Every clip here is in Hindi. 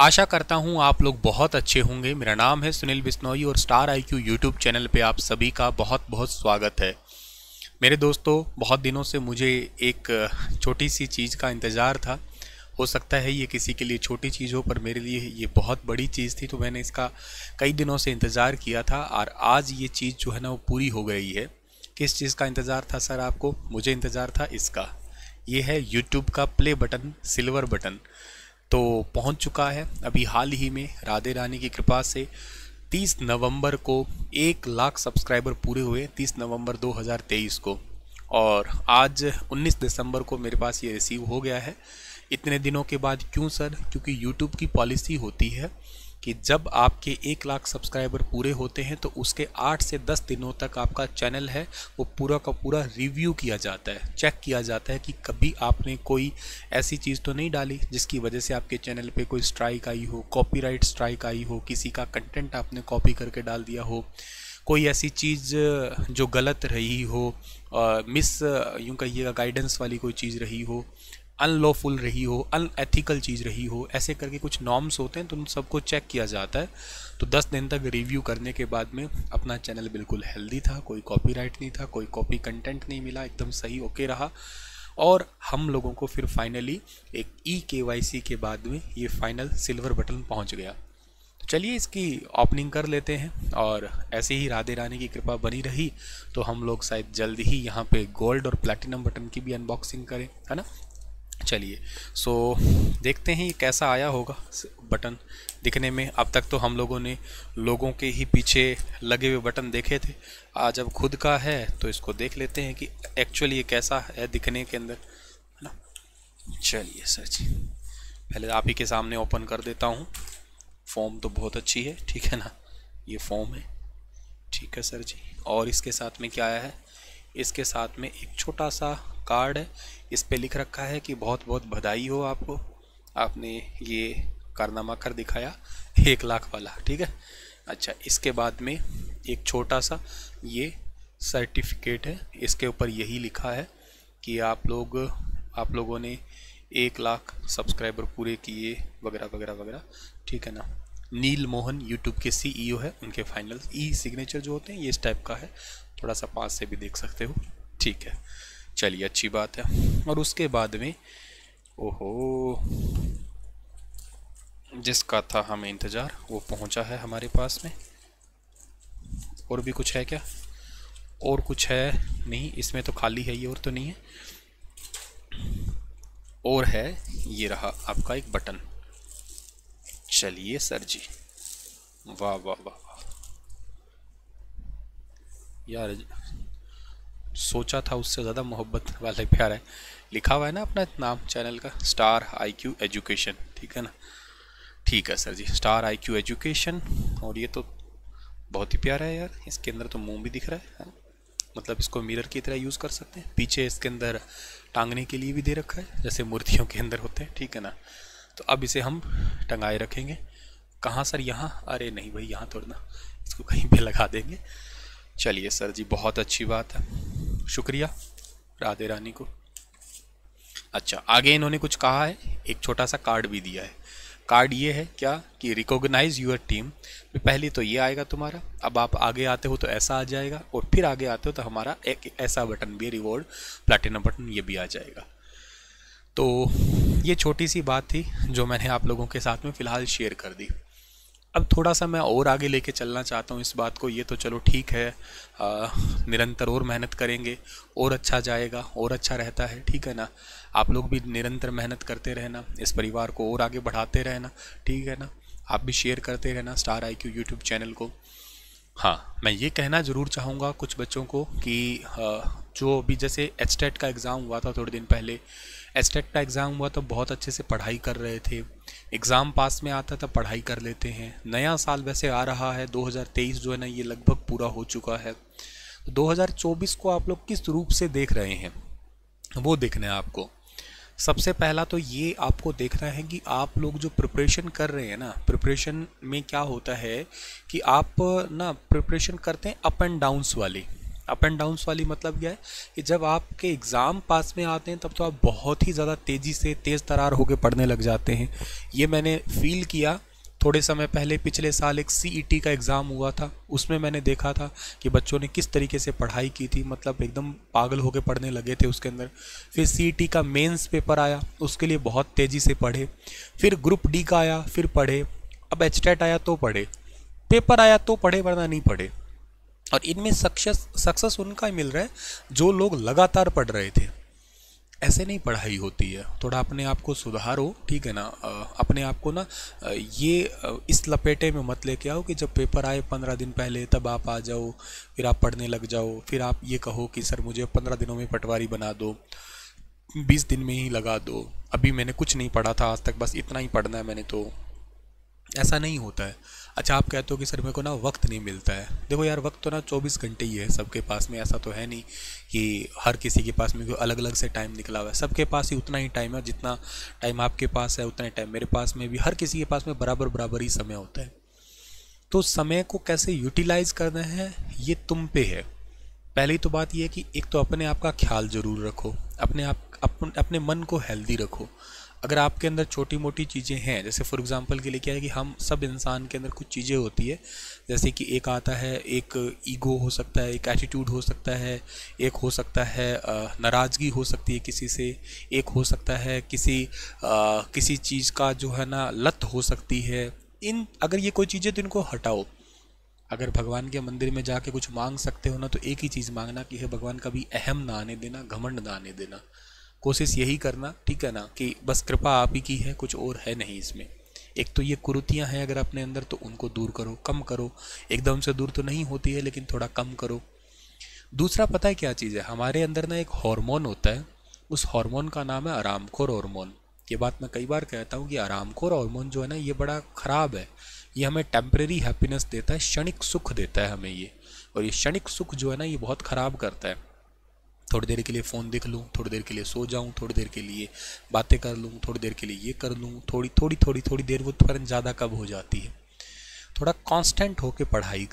आशा करता हूं आप लोग बहुत अच्छे होंगे। मेरा नाम है सुनील बिश्नोई और स्टार आईक्यू यूट्यूब चैनल पे आप सभी का बहुत बहुत स्वागत है। मेरे दोस्तों, बहुत दिनों से मुझे एक छोटी सी चीज़ का इंतज़ार था। हो सकता है ये किसी के लिए छोटी चीज़ हो, पर मेरे लिए ये बहुत बड़ी चीज़ थी, तो मैंने इसका कई दिनों से इंतज़ार किया था और आज ये चीज़ जो है ना वो पूरी हो गई है। किस चीज़ का इंतज़ार था सर आपको? मुझे इंतज़ार था इसका। ये है YouTube का प्ले बटन, सिल्वर बटन, तो पहुंच चुका है। अभी हाल ही में राधे रानी की कृपा से 30 नवंबर को 1 लाख सब्सक्राइबर पूरे हुए, 30 नवंबर 2023 को, और आज 19 दिसंबर को मेरे पास ये रिसीव हो गया है। इतने दिनों के बाद क्यों सर? क्योंकि YouTube की पॉलिसी होती है कि जब आपके 1 लाख सब्सक्राइबर पूरे होते हैं तो उसके 8 से 10 दिनों तक आपका चैनल है वो पूरा का पूरा रिव्यू किया जाता है, चेक किया जाता है कि कभी आपने कोई ऐसी चीज़ तो नहीं डाली जिसकी वजह से आपके चैनल पे कोई स्ट्राइक आई हो, कॉपीराइट स्ट्राइक आई हो, किसी का कंटेंट आपने कॉपी करके डाल दिया हो, कोई ऐसी चीज़ जो गलत रही हो, मिस यूँ कहिएगा गाइडेंस वाली कोई चीज़ रही हो, अनलॉफुल रही हो, अनएथिकल चीज़ रही हो, ऐसे करके कुछ नॉर्म्स होते हैं, तो उन सबको चेक किया जाता है। तो 10 दिन तक रिव्यू करने के बाद में अपना चैनल बिल्कुल हेल्दी था, कोई कॉपीराइट नहीं था, कोई कॉपी कंटेंट नहीं मिला, एकदम सही ओके रहा। और हम लोगों को फिर फाइनली एक EKYC के बाद में ये फाइनल सिल्वर बटन पहुँच गया। तो चलिए इसकी ओपनिंग कर लेते हैं और ऐसे ही राधे रानी की कृपा बनी रही तो हम लोग शायद जल्द ही यहाँ पर गोल्ड और प्लैटिनम बटन की भी अनबॉक्सिंग करें, है ना। चलिए देखते हैं कैसा आया होगा बटन। दिखने में अब तक तो हम लोगों ने लोगों के ही पीछे लगे हुए बटन देखे थे, आज अब खुद का है तो इसको देख लेते हैं कि एक्चुअली ये कैसा है दिखने के अंदर, है ना। चलिए सर जी, पहले आप ही के सामने ओपन कर देता हूँ। फॉर्म तो बहुत अच्छी है, ठीक है ना, ये फॉर्म है, ठीक है सर जी। और इसके साथ में क्या आया है? इसके साथ में एक छोटा सा कार्ड है, इस पे लिख रखा है कि बहुत बहुत बधाई हो आपको, आपने ये कारनामा कर दिखाया 1 लाख वाला, ठीक है। अच्छा, इसके बाद में एक छोटा सा ये सर्टिफिकेट है, इसके ऊपर यही लिखा है कि आप लोगों ने 1 लाख सब्सक्राइबर पूरे किए वगैरह वगैरह वगैरह, ठीक है ना। नील मोहन यूट्यूब के CEO है, उनके फाइनल E सिग्नेचर जो होते हैं ये इस टाइप का है, थोड़ा सा पास से भी देख सकते हो, ठीक है। चलिए अच्छी बात है। और उसके बाद में ओहो, जिसका था हमें इंतज़ार वो पहुंचा है हमारे पास में। और भी कुछ है क्या? और कुछ है नहीं, इसमें तो खाली है ये, और तो नहीं है। और है, ये रहा आपका एक बटन। चलिए सर जी, वाह वाह वाह वाह यार, सोचा था उससे ज़्यादा मोहब्बत वाला प्यार है। लिखा हुआ है ना अपना नाम चैनल का, स्टार आईक्यू एजुकेशन, ठीक है ना, ठीक है sir ji, star IQ education. और ये तो बहुत ही प्यारा है यार, इसके अंदर तो मुंह भी दिख रहा है, मतलब इसको मिरर की तरह यूज़ कर सकते हैं। पीछे इसके अंदर टांगने के लिए भी दे रखा है, जैसे मूर्तियों के अंदर होते हैं, ठीक है ना। तो अब इसे हम टंगाए रखेंगे। कहाँ सर? यहाँ? अरे नहीं भाई, यहाँ थोड़ा ना, इसको कहीं पर लगा देंगे। चलिए सर जी, बहुत अच्छी बात है, शुक्रिया राधे रानी को। अच्छा, आगे इन्होंने कुछ कहा है, एक छोटा सा कार्ड भी दिया है। कार्ड ये है क्या कि रिकॉग्नाइज यूर टीम, पहले तो ये आएगा तुम्हारा, अब आप आगे आते हो तो ऐसा आ जाएगा, और फिर आगे आते हो तो हमारा एक ऐसा बटन भी, रिवॉर्ड प्लैटिनम बटन, ये भी आ जाएगा। तो ये छोटी सी बात थी जो मैंने आप लोगों के साथ में फ़िलहाल शेयर कर दी। अब थोड़ा सा मैं और आगे लेके चलना चाहता हूँ इस बात को। ये तो चलो ठीक है, निरंतर और मेहनत करेंगे और अच्छा जाएगा, और अच्छा रहता है, ठीक है ना। आप लोग भी निरंतर मेहनत करते रहना, इस परिवार को और आगे बढ़ाते रहना, ठीक है ना। आप भी शेयर करते रहना स्टार आईक्यू यूट्यूब चैनल को। हाँ, मैं ये कहना ज़रूर चाहूँगा कुछ बच्चों को कि जो अभी जैसे एचटेट का एग्ज़ाम हुआ था थोड़े दिन पहले, एस्टेक्टा एग्ज़ाम हुआ तो बहुत अच्छे से पढ़ाई कर रहे थे, एग्ज़ाम पास में आता था पढ़ाई कर लेते हैं। नया साल वैसे आ रहा है, 2023 जो है ना ये लगभग पूरा हो चुका है, तो 2024 को आप लोग किस रूप से देख रहे हैं वो देखना है आपको। सबसे पहला तो ये आपको देखना है कि आप लोग जो प्रिपरेशन कर रहे हैं ना, प्रिपरेशन में क्या होता है कि आप ना प्रिपरेशन करते हैं अप एंड डाउन्स वाली, अप एंड डाउन्स वाली मतलब क्या है कि जब आपके एग्ज़ाम पास में आते हैं तब तो आप बहुत ही ज़्यादा तेज़ी से तेज़ तरार होकर पढ़ने लग जाते हैं। ये मैंने फील किया थोड़े समय पहले, पिछले साल एक सीईटी का एग्ज़ाम हुआ था, उसमें मैंने देखा था कि बच्चों ने किस तरीके से पढ़ाई की थी, मतलब एकदम पागल होकर पढ़ने लगे थे उसके अंदर। फिर सीईटी का मेंस पेपर आया, उसके लिए बहुत तेज़ी से पढ़े। फिर ग्रुप डी का आया, फिर पढ़े। अब एचटेट आया तो पढ़े, पेपर आया तो पढ़े, वरना नहीं पढ़े। और इनमें सक्सेस उनका ही मिल रहा है जो लोग लगातार पढ़ रहे थे। ऐसे नहीं पढ़ाई होती है, थोड़ा अपने आप को सुधारो, ठीक है ना। अपने आप को ना ये इस लपेटे में मत लेके आओ कि जब पेपर आए 15 दिन पहले तब आप आ जाओ, फिर आप पढ़ने लग जाओ, फिर आप ये कहो कि सर मुझे 15 दिनों में पटवारी बना दो, 20 दिन में ही लगा दो, अभी मैंने कुछ नहीं पढ़ा था आज तक, बस इतना ही पढ़ना है मैंने। तो ऐसा नहीं होता है। अच्छा, आप कहते हो कि सर मेरे को ना वक्त नहीं मिलता है। देखो यार, वक्त तो ना 24 घंटे ही है सबके पास में। ऐसा तो है नहीं कि हर किसी के पास में कोई अलग अलग से टाइम निकला हुआ है, सबके पास ही उतना ही टाइम है। जितना टाइम आपके पास है उतना ही टाइम मेरे पास में भी, हर किसी के पास में बराबर ही समय होता है। तो समय को कैसे यूटिलाइज़ करना है ये तुम पे है। पहली तो बात यह है कि एक तो अपने आप का ख्याल ज़रूर रखो, अपने मन को हेल्दी रखो। अगर आपके अंदर छोटी मोटी चीज़ें हैं, जैसे फॉर एग्जांपल के लिए क्या है कि हम सब इंसान के अंदर कुछ चीज़ें होती है, जैसे कि एक आता है, एक ईगो हो सकता है, एक एटीट्यूड हो सकता है, एक हो सकता है नाराज़गी हो सकती है किसी से, एक हो सकता है किसी चीज़ का जो है ना लत हो सकती है। इन अगर ये कोई चीज़ें तो इनको हटाओ। अगर भगवान के मंदिर में जाके कुछ मांग सकते हो ना, तो एक ही चीज़ मांगना कि हे भगवान, कभी अहम ना आने देना, घमंड ना आने देना। कोशिश यही करना, ठीक है ना, कि बस कृपा आप ही की है, कुछ और है नहीं इसमें। एक तो ये कुरीतियाँ हैं अगर अपने अंदर, तो उनको दूर करो, कम करो। एकदम से दूर तो नहीं होती है, लेकिन थोड़ा कम करो। दूसरा पता है क्या चीज़ है, हमारे अंदर ना एक हार्मोन होता है, उस हार्मोन का नाम है आरामखोर हार्मोन। ये बात मैं कई बार कहता हूँ कि आरामखोर हार्मोन जो है ना, ये बड़ा ख़राब है। ये हमें टेम्परेरी हैप्पीनेस देता है, क्षणिक सुख देता है हमें ये। और ये क्षणिक सुख जो है ना, ये बहुत ख़राब करता है। थोड़ी देर के लिए फ़ोन देख लूँ, थोड़ी देर के लिए सो जाऊँ, थोड़ी देर के लिए बातें कर लूँ, थोड़ी देर के लिए ये कर लूँ, थोड़ी देर वो तुरंत ज़्यादा कब हो जाती है। थोड़ा कांस्टेंट होकर पढ़ाई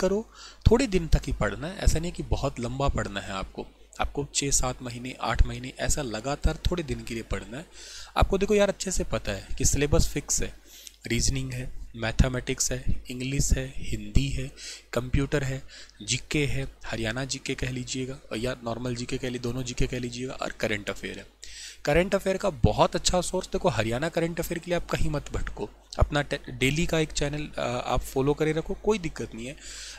करो। थोड़े दिन तक ही पढ़ना है, ऐसा नहीं कि बहुत लंबा पढ़ना है आपको। आपको 6-7 महीने 8 महीने ऐसा लगातार थोड़े दिन के लिए पढ़ना है आपको। देखो यार, अच्छे से पता है कि सिलेबस फिक्स है, रीजनिंग है, मैथमेटिक्स है, इंग्लिश है, हिंदी है, कंप्यूटर है, जीके है, हरियाणा जीके कह लीजिएगा या नॉर्मल जीके कह लीजिए, दोनों जीके कह लीजिएगा, और करंट अफेयर है। करंट अफेयर का बहुत अच्छा सोर्स देखो, हरियाणा करंट अफेयर के लिए आप कहीं मत भटको। अपना डेली का एक चैनल आप फॉलो करे रखो, कोई दिक्कत नहीं है।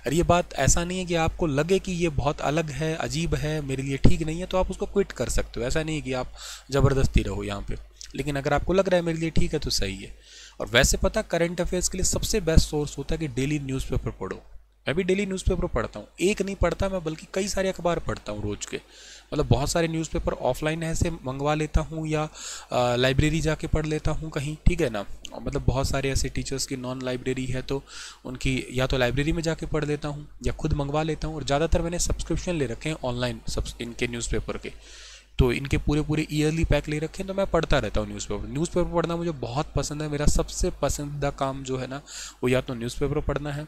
और ये बात ऐसा नहीं है कि आपको लगे कि ये बहुत अलग है, अजीब है, मेरे लिए ठीक नहीं है, तो आप उसको क्विट कर सकते हो। ऐसा नहीं है कि आप ज़बरदस्ती रहो यहाँ पर, लेकिन अगर आपको लग रहा है मेरे लिए ठीक है तो सही है। और वैसे पता, करंट अफेयर्स के लिए सबसे बेस्ट सोर्स होता है कि डेली न्यूज़पेपर पढ़ो। मैं भी डेली न्यूज़पेपर पढ़ता हूँ, एक नहीं पढ़ता मैं, बल्कि कई सारे अखबार पढ़ता हूँ रोज़ के। मतलब बहुत सारे न्यूज़पेपर ऑफलाइन ऐसे मंगवा लेता हूँ या लाइब्रेरी जाके पढ़ लेता हूँ कहीं, ठीक है ना। मतलब बहुत सारे ऐसे टीचर्स की नॉन लाइब्रेरी है, तो उनकी या तो लाइब्रेरी में जाके पढ़ लेता हूँ या खुद मंगवा लेता हूँ। और ज़्यादातर मैंने सब्सक्रिप्शन ले रखे हैं ऑनलाइन इनके न्यूज़पेपर के, तो इनके पूरे ईयरली पैक ले रखे हैं, तो मैं पढ़ता रहता हूँ न्यूज़पेपर पढ़ना मुझे बहुत पसंद है। मेरा सबसे पसंदीदा काम जो है ना, वो या तो न्यूज़पेपर पढ़ना है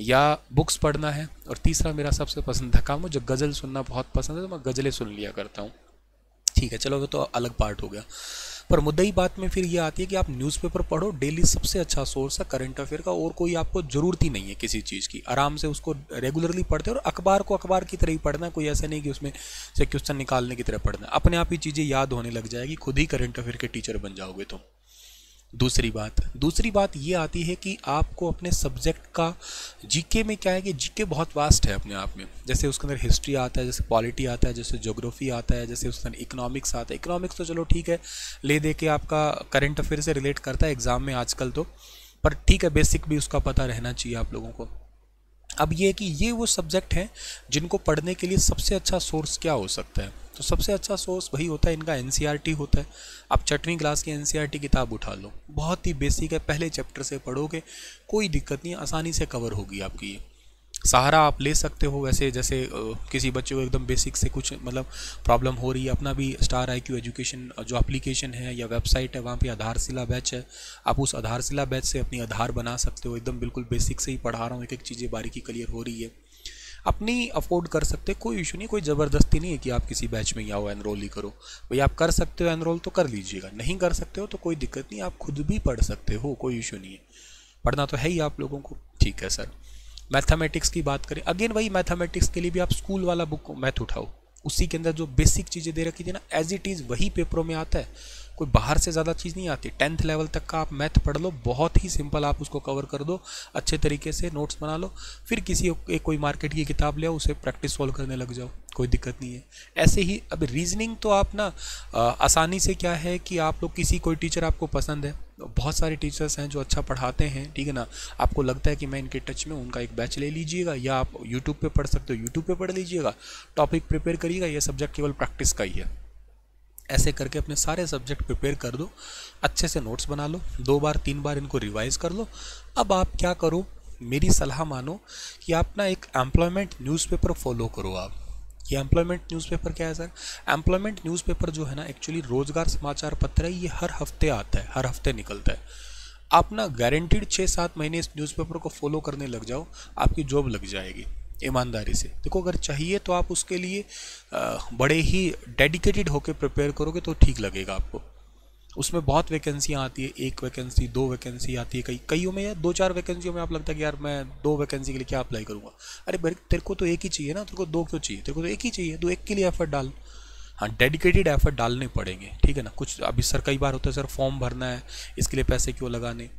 या बुक्स पढ़ना है। और तीसरा मेरा सबसे पसंदीदा काम, मुझे गज़ल सुनना बहुत पसंद है, तो मैं गज़लें सुन लिया करता हूँ। ठीक है, चलो वो तो अलग पार्ट हो गया। पर मुद्दई बात में फिर ये आती है कि आप न्यूज़पेपर पढ़ो, डेली सबसे अच्छा सोर्स है करंट अफेयर का। और कोई आपको ज़रूरत ही नहीं है किसी चीज़ की, आराम से उसको रेगुलरली पढ़ते हो। और अखबार को अखबार की तरह ही पढ़ना, कोई ऐसा नहीं कि उसमें से क्वेश्चन निकालने की तरह पढ़ना। अपने आप ही चीज़ें याद होने लग जाएगी, खुद ही करंट अफेयर के टीचर बन जाओगे तुम। दूसरी बात ये आती है कि आपको अपने सब्जेक्ट का, जीके में क्या है कि जीके बहुत वास्ट है अपने आप में। जैसे उसके अंदर हिस्ट्री आता है, जैसे पॉलिटी आता है, जैसे ज्योग्राफी आता है, जैसे उसके अंदर इकोनॉमिक्स आता है। इकोनॉमिक्स तो चलो ठीक है, ले दे के आपका करंट अफेयर से रिलेट करता है एग्ज़ाम में आजकल तो, पर ठीक है, बेसिक भी उसका पता रहना चाहिए आप लोगों को। अब ये है कि ये वो सब्जेक्ट हैं जिनको पढ़ने के लिए सबसे अच्छा सोर्स क्या हो सकता है, तो सबसे अच्छा सोर्स वही होता है इनका एनसीआरटी होता है। आप 6वीं क्लास की एनसीआरटी किताब उठा लो, बहुत ही बेसिक है, पहले चैप्टर से पढ़ोगे कोई दिक्कत नहीं, आसानी से कवर होगी आपकी। ये सहारा आप ले सकते हो वैसे, जैसे किसी बच्चे को एकदम बेसिक से कुछ मतलब प्रॉब्लम हो रही है। अपना भी स्टार आईक्यू एजुकेशन जो एप्लीकेशन है या वेबसाइट है, वहाँ पे आधारशिला बैच है, आप उस आधारशिला बैच से अपनी आधार बना सकते हो। एकदम बिल्कुल बेसिक से ही पढ़ा रहा हूँ, एक एक चीज़ें बारीकी क्लियर हो रही है। अपनी अफोर्ड कर सकते हो, कोई इशू नहीं, कोई ज़बरदस्ती नहीं है कि आप किसी बैच में ही आओ एनरोल ही करो। भाई आप कर सकते हो एनरोल तो कर लीजिएगा, नहीं कर सकते हो तो कोई दिक्कत नहीं, आप खुद भी पढ़ सकते हो, कोई इशू नहीं है, पढ़ना तो है ही आप लोगों को। ठीक है सर। मैथमेटिक्स की बात करें, अगेन वही मैथमेटिक्स के लिए भी आप स्कूल वाला बुक मैथ उठाओ, उसी के अंदर जो बेसिक चीज़ें दे रखी थी ना एज इट इज़ वही पेपरों में आता है, कोई बाहर से ज़्यादा चीज़ नहीं आती। 10th लेवल तक का आप मैथ पढ़ लो, बहुत ही सिंपल, आप उसको कवर कर दो अच्छे तरीके से, नोट्स बना लो, फिर किसी एक कोई मार्केट की किताब ले आओ, उसे प्रैक्टिस सॉल्व करने लग जाओ, कोई दिक्कत नहीं है। ऐसे ही अब रीजनिंग तो आप ना आसानी से, क्या है कि आप लोग किसी कोई टीचर आपको पसंद है, बहुत सारे टीचर्स हैं जो अच्छा पढ़ाते हैं, ठीक है ना, आपको लगता है कि मैं इनके टच में, उनका एक बैच ले लीजिएगा, या आप यूट्यूब पे पढ़ सकते हो, यूट्यूब पे पढ़ लीजिएगा, टॉपिक प्रिपेयर करिएगा, यह सब्जेक्ट केवल प्रैक्टिस का ही है। ऐसे करके अपने सारे सब्जेक्ट प्रिपेयर कर दो, अच्छे से नोट्स बना लो, 2 बार 3 बार इनको रिवाइज़ कर लो। अब आप क्या करो, मेरी सलाह मानो कि आप ना एक एम्प्लॉयमेंट न्यूज़पेपर फॉलो करो। आप ये एम्प्लॉयमेंट न्यूज़पेपर क्या है सर? एम्प्लॉयमेंट न्यूज़पेपर जो है ना एक्चुअली रोजगार समाचार पत्र है, ये हर हफ्ते आता है, हर हफ्ते निकलता है। आप ना गारंटीड 6-7 महीने इस न्यूज़पेपर को फॉलो करने लग जाओ, आपकी जॉब लग जाएगी। ईमानदारी से देखो, अगर चाहिए तो आप उसके लिए बड़े ही डेडिकेटेड होकर प्रिपेयर करोगे तो ठीक लगेगा आपको। उसमें बहुत वैकेंसियाँ आती है, 1 वैकेंसी 2 वैकेंसी आती है, कईयों में या 2-4 वैकेंसियों में आप लगता है कि यार मैं 2 वैकेंसी के लिए क्या अप्लाई करूँगा। अरे भाई तेरे को तो एक ही चाहिए ना, तेरे को 2 क्यों चाहिए, तेरे को तो एक ही चाहिए, तो एक के लिए एफर्ट डाल। हाँ, डेडिकेटेड एफर्ट डालने पड़ेंगे, ठीक है ना। कुछ अभी सर कई बार होता है सर फॉर्म भरना है, इसके लिए पैसे क्यों लगाने।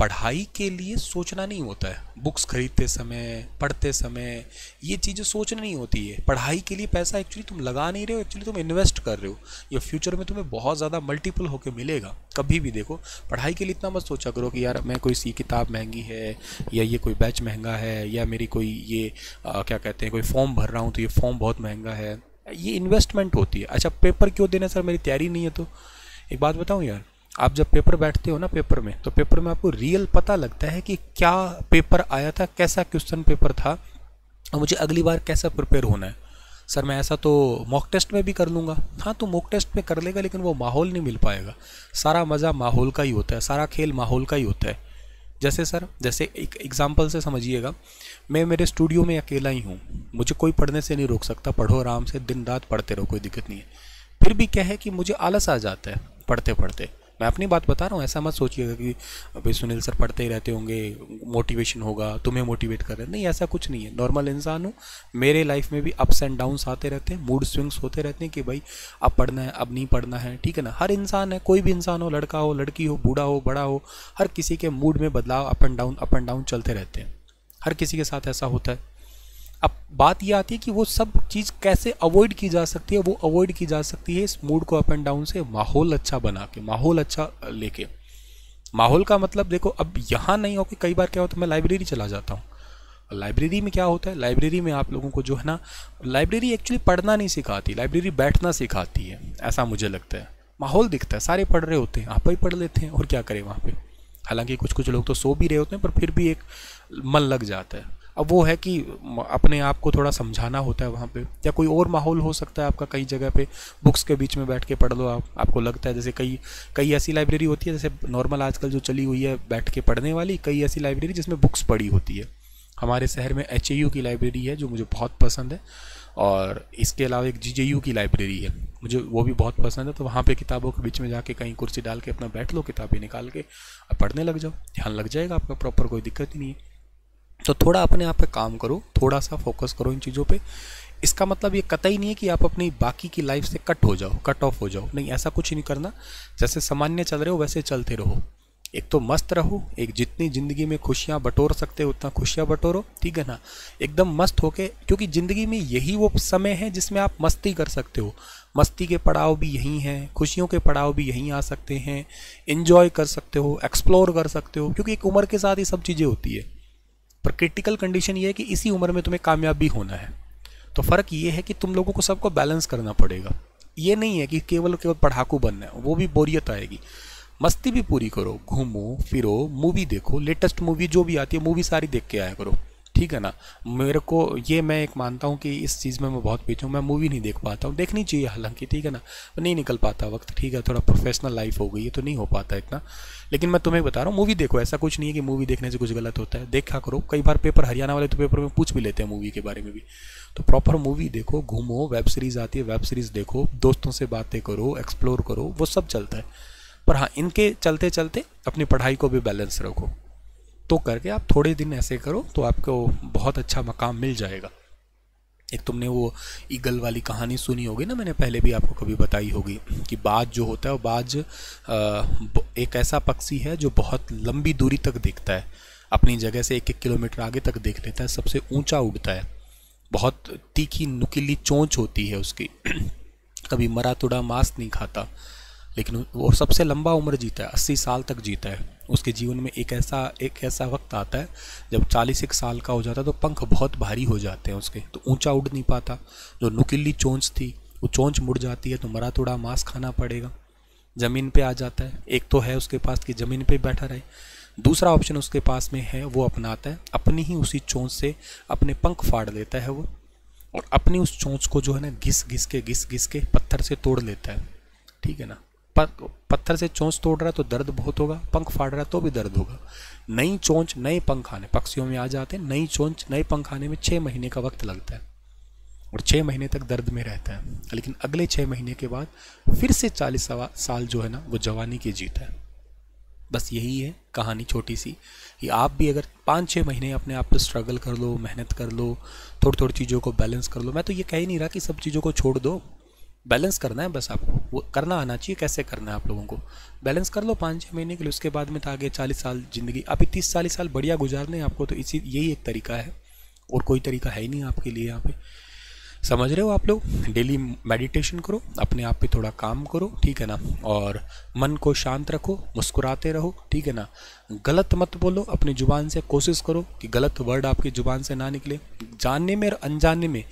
पढ़ाई के लिए सोचना नहीं होता है, बुक्स खरीदते समय, पढ़ते समय ये चीज़ें सोचना नहीं होती है। पढ़ाई के लिए पैसा एक्चुअली तुम लगा नहीं रहे हो, एक्चुअली तुम इन्वेस्ट कर रहे हो, ये फ्यूचर में तुम्हें बहुत ज़्यादा मल्टीपल होके मिलेगा। कभी भी देखो, पढ़ाई के लिए इतना मत सोचा करो कि यार मैं कोई सी किताब महंगी है, या ये कोई बैच महंगा है, या मेरी कोई ये क्या कहते हैं कोई फॉर्म भर रहा हूँ तो ये फॉर्म बहुत महंगा है। ये इन्वेस्टमेंट होती है। अच्छा पेपर क्यों देना सर, मेरी तैयारी नहीं है। तो एक बात बताऊँ यार, आप जब पेपर बैठते हो ना पेपर में, तो पेपर में आपको रियल पता लगता है कि क्या पेपर आया था, कैसा क्वेश्चन पेपर था, और मुझे अगली बार कैसा प्रिपेयर होना है। सर मैं ऐसा तो मॉक टेस्ट में भी कर लूँगा। हाँ तो मॉक टेस्ट में कर लेगा, लेकिन वो माहौल नहीं मिल पाएगा। सारा मज़ा माहौल का ही होता है, सारा खेल माहौल का ही होता है। जैसे सर, जैसे एक एग्जाम्पल से समझिएगा, मैं मेरे स्टूडियो में अकेला ही हूँ, मुझे कोई पढ़ने से नहीं रोक सकता, पढ़ो आराम से, दिन रात पढ़ते रहो, कोई दिक्कत नहीं है। फिर भी क्या है कि मुझे आलस आ जाता है पढ़ते पढ़ते। मैं अपनी बात बता रहा हूँ, ऐसा मत सोचिएगा कि भाई सुनील सर पढ़ते ही रहते होंगे, मोटिवेशन होगा, तुम्हें मोटिवेट कर रहे हैं। नहीं, ऐसा कुछ नहीं है, नॉर्मल इंसान हूँ। मेरे लाइफ में भी अप्स एंड डाउन्स आते रहते हैं, मूड स्विंग्स होते रहते हैं कि भाई अब पढ़ना है, अब नहीं पढ़ना है, ठीक है ना। हर इंसान है, कोई भी इंसान हो, लड़का हो, लड़की हो, बूढ़ा हो, बड़ा हो, हर किसी के मूड में बदलाव, अप एंड डाउन चलते रहते हैं, हर किसी के साथ ऐसा होता है। अब बात यह आती है कि वो सब चीज़ कैसे अवॉइड की जा सकती है। वो अवॉइड की जा सकती है इस मूड को अप एंड डाउन से, माहौल अच्छा बना के, माहौल अच्छा लेके। माहौल का मतलब देखो, अब यहाँ नहीं हो कि कई बार क्या होता है, मैं लाइब्रेरी चला जाता हूँ। लाइब्रेरी में क्या होता है, लाइब्रेरी में आप लोगों को जो है ना, लाइब्रेरी एक्चुअली पढ़ना नहीं सिखाती, लाइब्रेरी बैठना सिखाती है, ऐसा मुझे लगता है। माहौल दिखता है, सारे पढ़ रहे होते हैं, आप ही पढ़ लेते हैं और क्या करें वहाँ पर। हालांकि कुछ लोग तो सो भी रहे होते हैं, पर फिर भी एक मन लग जाता है। अब वो है कि अपने आप को थोड़ा समझाना होता है वहाँ पे, या कोई और माहौल हो सकता है आपका। कई जगह पे बुक्स के बीच में बैठ के पढ़ लो आप, आपको लगता है जैसे कई ऐसी लाइब्रेरी होती है, जैसे नॉर्मल आजकल जो चली हुई है बैठ के पढ़ने वाली, कई ऐसी लाइब्रेरी जिसमें बुक्स पड़ी होती है। हमारे शहर में HAU की लाइब्रेरी है जो मुझे बहुत पसंद है, और इसके अलावा एक GJU की लाइब्रेरी है, मुझे वो भी बहुत पसंद है। तो वहाँ पे किताबों के बीच में जाके कहीं कुर्सी डाल के अपना बैठ लो, किताबें निकाल के पढ़ने लग जाओ, ध्यान लग जाएगा आपका प्रॉपर, कोई दिक्कत ही नहीं है। तो थोड़ा अपने आप पे काम करो, थोड़ा सा फोकस करो इन चीज़ों पे। इसका मतलब ये कतई नहीं है कि आप अपनी बाकी की लाइफ से कट ऑफ हो जाओ, नहीं, ऐसा कुछ नहीं करना। जैसे सामान्य चल रहे हो वैसे चलते रहो, एक तो मस्त रहो, एक जितनी ज़िंदगी में खुशियाँ बटोर सकते हो उतना खुशियाँ बटोरो, ठीक है ना, एकदम मस्त होके। क्योंकि ज़िंदगी में यही वो समय है जिसमें आप मस्ती कर सकते हो, मस्ती के पड़ाव भी यही हैं, खुशियों के पड़ाव भी यहीं आ सकते हैं, इन्जॉय कर सकते हो, एक्सप्लोर कर सकते हो, क्योंकि एक उम्र के साथ ये सब चीज़ें होती है। पर क्रिटिकल कंडीशन ये है कि इसी उम्र में तुम्हें कामयाब भी होना है। तो फ़र्क ये है कि तुम लोगों को सबको बैलेंस करना पड़ेगा। ये नहीं है कि केवल पढ़ाकू बनना है, वो भी बोरियत आएगी। मस्ती भी पूरी करो, घूमो फिरो, मूवी देखो, लेटेस्ट मूवी जो भी आती है मूवी सारी देख के आया करो, ठीक है ना। मेरे को ये मैं एक मानता हूँ कि इस चीज़ में मैं बहुत पीछे हूँ, मैं मूवी नहीं देख पाता हूँ, देखनी चाहिए हालांकि, ठीक है ना, नहीं निकल पाता वक्त, ठीक है, थोड़ा प्रोफेशनल लाइफ हो गई है तो नहीं हो पाता इतना। लेकिन मैं तुम्हें बता रहा हूँ मूवी देखो, ऐसा कुछ नहीं है कि मूवी देखने से कुछ गलत होता है, देखा करो। कई बार पेपर, हरियाणा वाले तो पेपर में पूछ भी लेते हैं मूवी के बारे में भी, तो प्रॉपर मूवी देखो, घूमो, वेब सीरीज़ आती है वेब सीरीज़ देखो, दोस्तों से बातें करो, एक्सप्लोर करो, वो सब चलता है। पर हाँ, इनके चलते चलते अपनी पढ़ाई को भी बैलेंस रखो, तो करके आप थोड़े दिन ऐसे करो तो आपको बहुत अच्छा मकाम मिल जाएगा। एक तुमने वो ईगल वाली कहानी सुनी होगी ना, मैंने पहले भी आपको कभी बताई होगी कि बाज जो होता है वो बाज एक ऐसा पक्षी है जो बहुत लंबी दूरी तक देखता है, अपनी जगह से 1-1 किलोमीटर आगे तक देख लेता है, सबसे ऊंचा उड़ता है, बहुत तीखी नुकीली चोंच होती है उसकी, कभी मरा तुड़ा मांस नहीं खाता, लेकिन वो सबसे लंबा उम्र जीता है, 80 साल तक जीता है। उसके जीवन में एक ऐसा वक्त आता है जब 41 साल का हो जाता है तो पंख बहुत भारी हो जाते हैं उसके, तो ऊंचा उड़ नहीं पाता, जो नुकीली चोंच थी वो चोंच मुड़ जाती है, तो मरा तोड़ा मांस खाना पड़ेगा, ज़मीन पे आ जाता है। एक तो है उसके पास कि ज़मीन पे बैठा रहे, दूसरा ऑप्शन उसके पास में है वो अपनाता है, अपनी ही उसी चोंच से अपने पंख फाड़ लेता है वो, और अपनी उस चोंच को जो है ना घिस घिस के पत्थर से तोड़ लेता है, ठीक है ना। पत्थर से चोंच तोड़ रहा है तो दर्द बहुत होगा, पंख फाड़ रहा है तो भी दर्द होगा। नई चोंच नए पंख आने, पक्षियों में आ जाते हैं, नई चोंच नए पंख आने में 6 महीने का वक्त लगता है और 6 महीने तक दर्द में रहता है, लेकिन अगले 6 महीने के बाद फिर से 40 साल जो है ना वो जवानी की जीता है। बस यही है कहानी छोटी सी, कि आप भी अगर 5-6 महीने अपने आप पर स्ट्रगल कर लो, मेहनत कर लो, थोड़ी थोड़ी चीज़ों को बैलेंस कर लो। मैं तो ये कह ही नहीं रहा कि सब चीज़ों को छोड़ दो, बैलेंस करना है बस आपको, वो करना आना चाहिए, कैसे करना है आप लोगों को, बैलेंस कर लो 5-6 महीने के लिए, उसके बाद में तो आगे 40 साल ज़िंदगी, आप 30-40 साल बढ़िया गुजारने आपको, तो इसी यही एक तरीका है, और कोई तरीका है ही नहीं आपके लिए यहाँ पे, समझ रहे हो आप लोग। डेली मेडिटेशन करो, अपने आप पे थोड़ा काम करो, ठीक है ना, और मन को शांत रखो, मुस्कुराते रहो, ठीक है ना। गलत मत बोलो अपनी ज़ुबान से, कोशिश करो कि गलत वर्ड आपकी ज़ुबान से ना निकले, जानने में और अनजाने में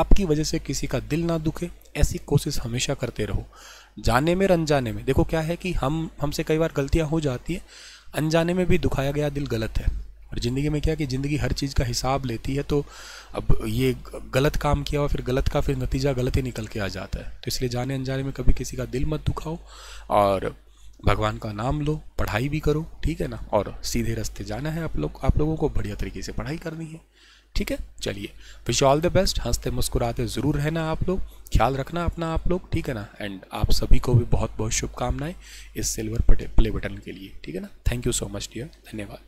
आपकी वजह से किसी का दिल ना दुखे, ऐसी कोशिश हमेशा करते रहो, जाने में और अनजाने में। देखो क्या है कि हमसे कई बार गलतियां हो जाती है, अनजाने में भी दुखाया गया दिल गलत है, और ज़िंदगी में क्या है कि ज़िंदगी हर चीज़ का हिसाब लेती है, तो अब ये गलत काम किया और फिर गलत का फिर नतीजा गलत ही निकल के आ जाता है। तो इसलिए जाने अनजाने में कभी किसी का दिल मत दुखाओ, और भगवान का नाम लो, पढ़ाई भी करो, ठीक है ना, और सीधे रास्ते जाना है आप लोगों को, बढ़िया तरीके से पढ़ाई करनी है, ठीक है। चलिए, विश ऑल द बेस्ट, हंसते मुस्कुराते ज़रूर रहना आप लोग, ख्याल रखना अपना आप लोग, ठीक है ना, एंड आप सभी को भी बहुत बहुत शुभकामनाएं इस सिल्वर प्ले बटन के लिए, ठीक है ना। Thank you so much dear, धन्यवाद।